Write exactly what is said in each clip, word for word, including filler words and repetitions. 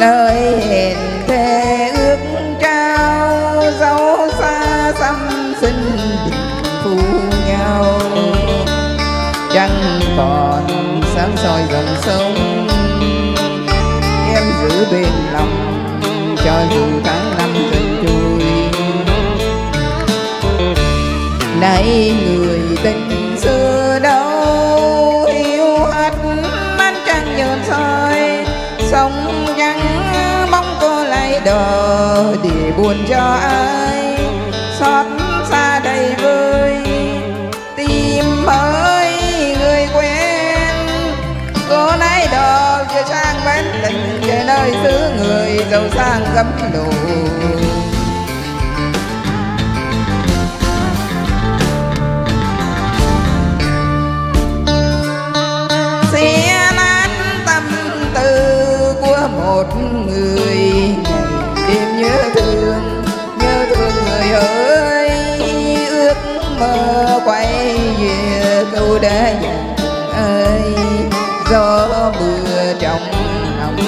nơi hẹn thề ước trao, dấu xa xăm xinh tình phù nhau, chẳng còn sáng soi dòng sông em giữ bên lòng cho dù tháng năm dần trôi. Nay người tình xưa đâu hiu hắt mắt trăng nhợt soi, sông vắng mong cô lại đò để buồn cho ai xót xa đầy vơi tìm mới người quen. Cô nay đò kia sang bến tình trời nơi xứ người giàu sang gấm đồ. Xe nát tâm tư của một người ngày đêm nhớ thương, nhớ thương người ơi. Ước mơ quay về câu đã dặn ơi, gió mưa trong lòng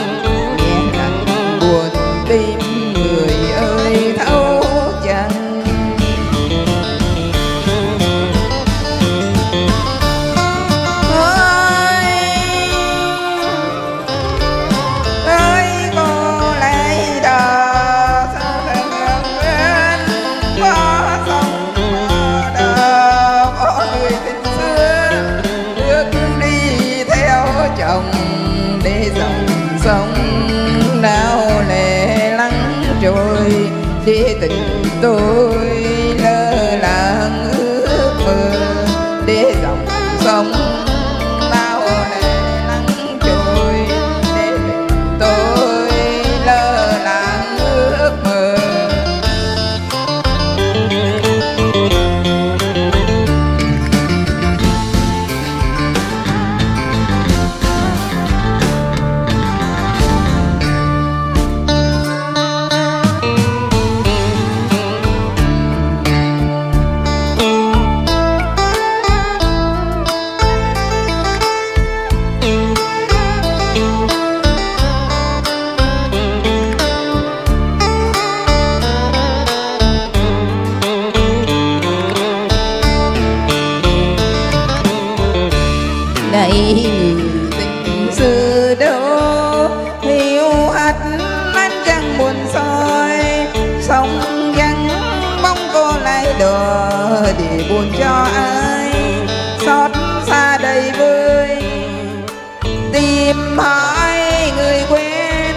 nghe nắng buồn tim người ơi thấu chẳng. Ôi, ơi cô lấy đò sao thành lòng quên có sông đò có người tình xưa bước đi theo chồng để dòng sông nào lệ lắng trôi để tình tôi lơ làng ước mơ để dòng sông nào lệ lắng trôi để tình tôi lơ làng ước mơ. Này tình xưa đâu hiu hắt mắt trăng buồn soi, sông vắng mong cô lại đò để buồn cho ai xót xa đầy vơi tìm hỏi người quen.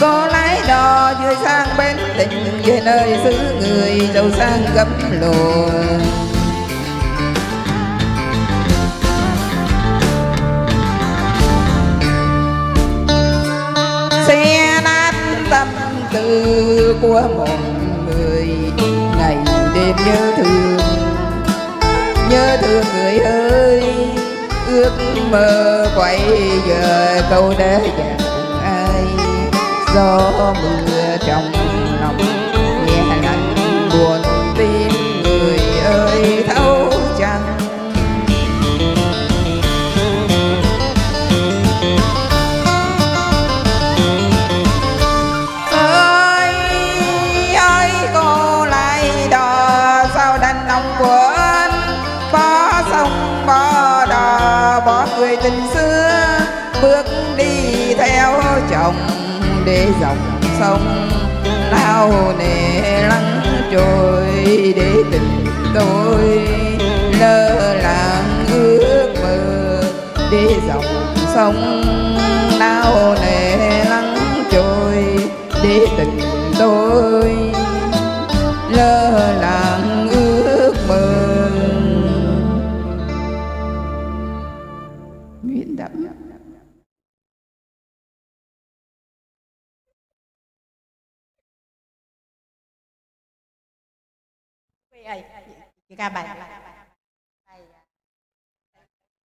Cô lái đò vừa sang bến tình về nơi xứ người giàu sang gấm lồ. Xe nát tâm tư của một người ngày đêm nhớ thương, nhớ thương người ơi. Ước mơ quay giờ câu đã dặn ai, gió mưa trong lòng nghe lạnh buồn tim người ơi thấu chăng. Bỏ đò bỏ người tình xưa bước đi theo chồng để dòng sông lao nề lắng trôi để tình tôi lơ làng ước mơ để dòng sông lao nề lắng trôi để tình tôi lơ làng ước mơ. Chị ca bài